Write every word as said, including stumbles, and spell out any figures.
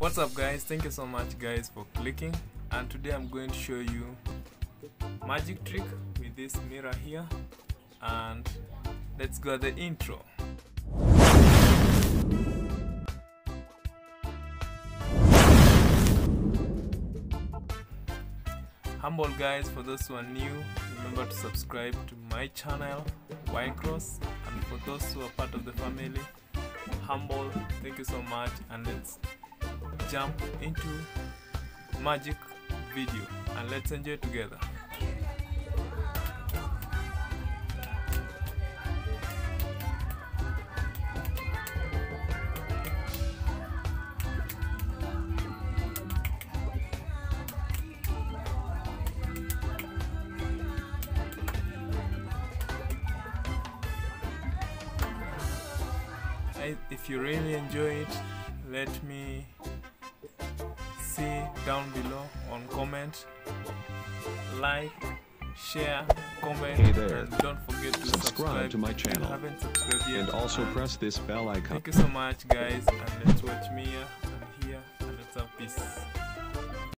What's up guys, thank you so much guys for clicking, and today I'm going to show you magic trick with this mirror here, and let's go the intro. Humble guys, for those who are new, remember to subscribe to my channel Wine Cross, and for those who are part of the family, Humble, thank you so much, and let's jump into magic video and let's enjoy together. If you really enjoy it, let me see down below on comment, like, share, comment, hey there. And don't forget to subscribe, subscribe to my channel. If you haven't subscribed yet, and also and press this bell icon. Thank you so much guys, and let's watch me here and here, and let's have peace.